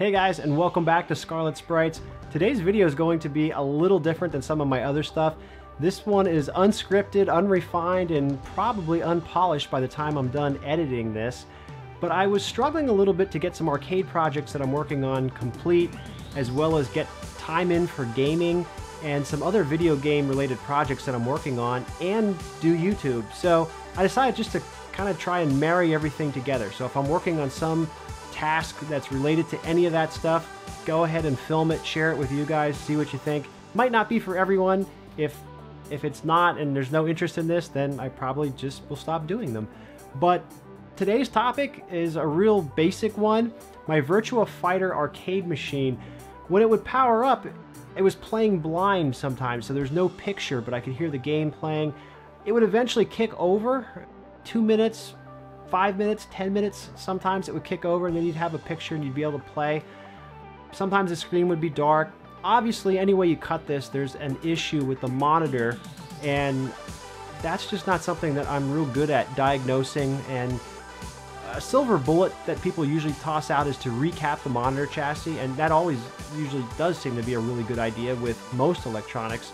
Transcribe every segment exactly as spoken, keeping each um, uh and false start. Hey guys, and welcome back to Scarlet Sprites. Today's video is going to be a little different than some of my other stuff. This one is unscripted, unrefined, and probably unpolished by the time I'm done editing this. But I was struggling a little bit to get some arcade projects that I'm working on complete, as well as get time in for gaming and some other video game related projects that I'm working on, and do YouTube. So I decided just to kind of try and marry everything together. So if I'm working on some task that's related to any of that stuff, go ahead and film it, share it with you guys, see what you think. Might not be for everyone. If if it's not and there's no interest in this, then I probably just will stop doing them. But today's topic is a real basic one. My Virtua Fighter arcade machine, when it would power up, it was playing blind sometimes, so there's no picture, but I could hear the game playing. It would eventually kick over, two minutes, five minutes, ten minutes, sometimes it would kick over and then you'd have a picture and you'd be able to play. Sometimes the screen would be dark. Obviously, any way you cut this, there's an issue with the monitor, and that's just not something that I'm real good at diagnosing. And a silver bullet that people usually toss out is to recap the monitor chassis, and that always usually does seem to be a really good idea with most electronics.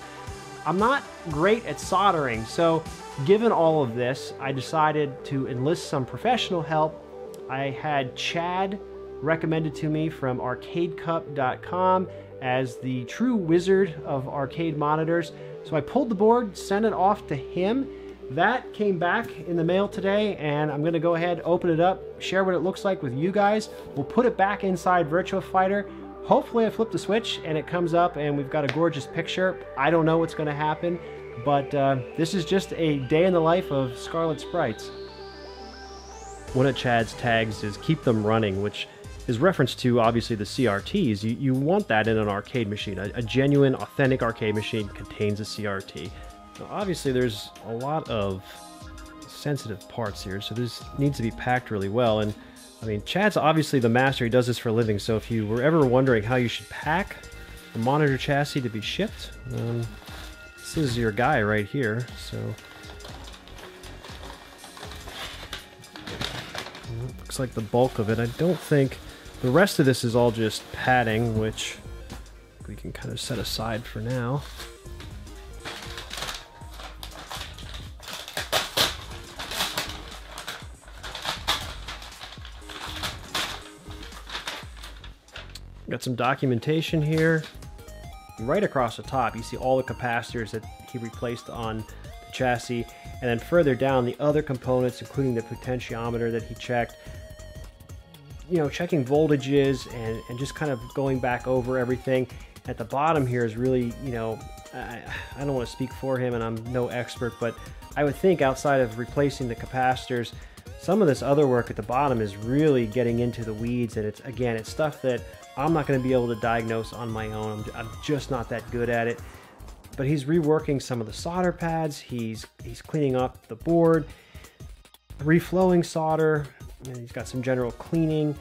I'm not great at soldering, so given all of this, I decided to enlist some professional help. I had Chad recommended to me from arcade cup dot com as the true wizard of arcade monitors. So I pulled the board, sent it off to him. That came back in the mail today, and I'm gonna go ahead, open it up, share what it looks like with you guys. We'll put it back inside Virtua Fighter. Hopefully I flip the switch and it comes up and we've got a gorgeous picture. I don't know what's gonna happen, but uh, this is just a day in the life of Scarlet Sprites. One of Chad's tags is keep them running, which is reference to obviously the C R Ts. You, you want that in an arcade machine. A, a genuine, authentic arcade machine contains a C R T. Now, obviously there's a lot of sensitive parts here, so this needs to be packed really well. And I mean, Chad's obviously the master, he does this for a living, so if you were ever wondering how you should pack the monitor chassis to be shipped, um, this is your guy right here, so. Looks like the bulk of it. I don't think, the rest of this is all just padding, which we can kind of set aside for now. Got some documentation here. Right across the top, you see all the capacitors that he replaced on the chassis, and then further down, the other components, including the potentiometer that he checked. You know, checking voltages and, and just kind of going back over everything. At the bottom here is really, you know, I, I don't want to speak for him and I'm no expert, but I would think outside of replacing the capacitors, some of this other work at the bottom is really getting into the weeds, and it's, again, it's stuff that I'm not going to be able to diagnose on my own. I'm, I'm just not that good at it. But he's reworking some of the solder pads, he's he's cleaning up the board, reflowing solder, and he's got some general cleaning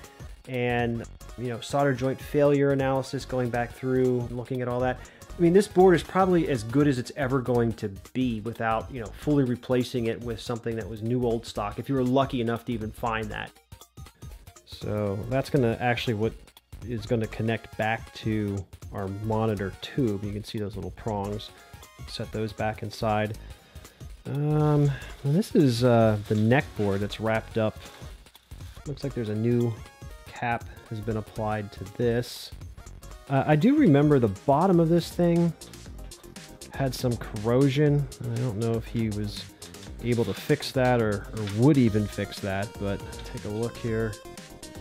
and, you know, solder joint failure analysis, going back through, looking at all that. I mean, this board is probably as good as it's ever going to be without, you know, fully replacing it with something that was new old stock, if you were lucky enough to even find that. So that's going to actually what is going to connect back to our monitor tube. You can see those little prongs. Set those back inside. Um, this is uh, the neck board that's wrapped up. Looks like there's a new cap has been applied to this. Uh, I do remember the bottom of this thing had some corrosion. I don't know if he was able to fix that or, or would even fix that, but take a look here.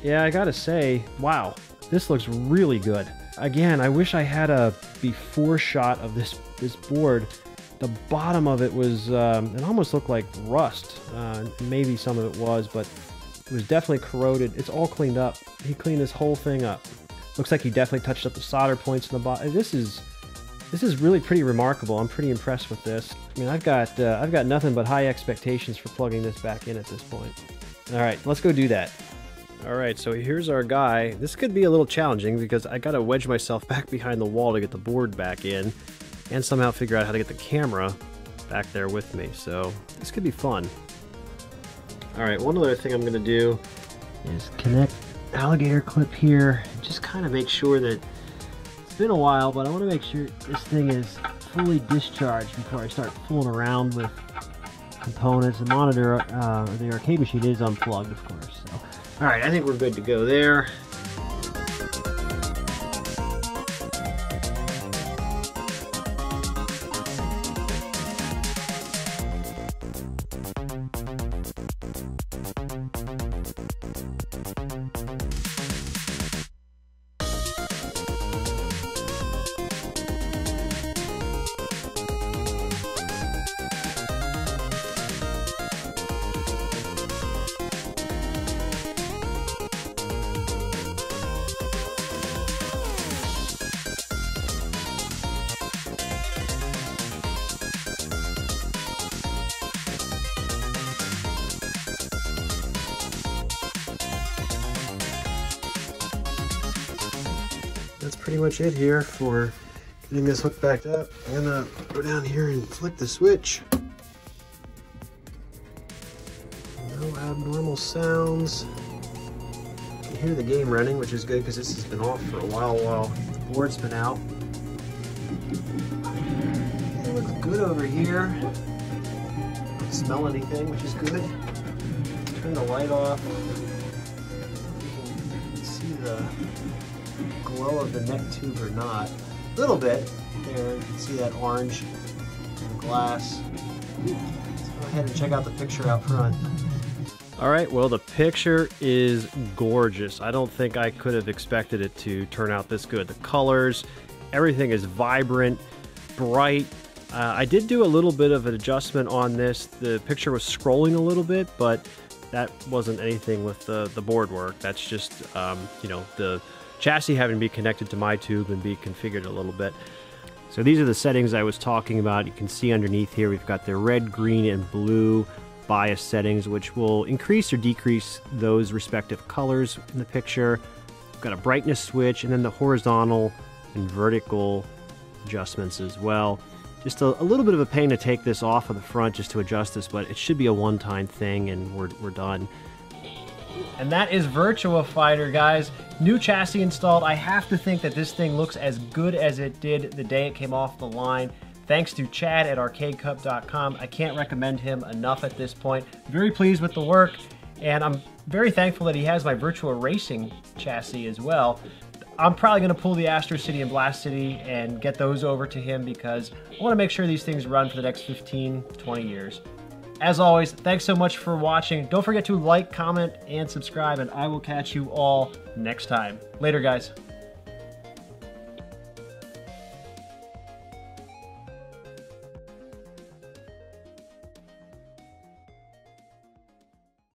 Yeah, I gotta say, wow, this looks really good. Again, I wish I had a before shot of this, this board. The bottom of it was, um, it almost looked like rust. Uh, maybe some of it was, but it was definitely corroded. It's all cleaned up. He cleaned this whole thing up. Looks like he definitely touched up the solder points in the bottom. This is, this is really pretty remarkable. I'm pretty impressed with this. I mean, I've got, uh, I've got nothing but high expectations for plugging this back in at this point. All right, let's go do that. All right, so here's our guy. This could be a little challenging because I gotta wedge myself back behind the wall to get the board back in, and somehow figure out how to get the camera back there with me. So this could be fun. All right, one other thing I'm gonna do is connect alligator clip here. Just kind of make sure that, it's been a while, but I want to make sure this thing is fully discharged before I start fooling around with components. The monitor, uh, the arcade machine is unplugged, of course. So. All right, I think we're good to go there. That's pretty much it here for getting this hooked back up. I'm gonna go down here and flick the switch. No abnormal sounds. You can hear the game running, which is good because this has been off for a while while the board's been out. It looks good over here. Don't smell anything, which is good. Turn the light off. You can see the glow of the neck tube or not. A little bit there, you can see that orange and glass. Let's go ahead and check out the picture out front. All right, well, the picture is gorgeous. I don't think I could have expected it to turn out this good. The colors, everything is vibrant, bright. Uh, I did do a little bit of an adjustment on this. The picture was scrolling a little bit, but that wasn't anything with the, the board work. That's just, um, you know, the chassis having to be connected to my tube and be configured a little bit. So these are the settings I was talking about. You can see underneath here we've got the red, green, and blue bias settings, which will increase or decrease those respective colors in the picture. We've got a brightness switch and then the horizontal and vertical adjustments as well. Just a, a little bit of a pain to take this off of the front just to adjust this, but it should be a one-time thing and we're, we're done. And that is Virtua Fighter, guys. New chassis installed. I have to think that this thing looks as good as it did the day it came off the line. Thanks to Chad at arcade cup dot com. I can't recommend him enough at this point. Very pleased with the work, and I'm very thankful that he has my Virtua Racing chassis as well. I'm probably gonna pull the Astro City and Blast City and get those over to him because I wanna make sure these things run for the next fifteen, twenty years. As always, thanks so much for watching. Don't forget to like, comment, and subscribe, and I will catch you all next time. Later, guys.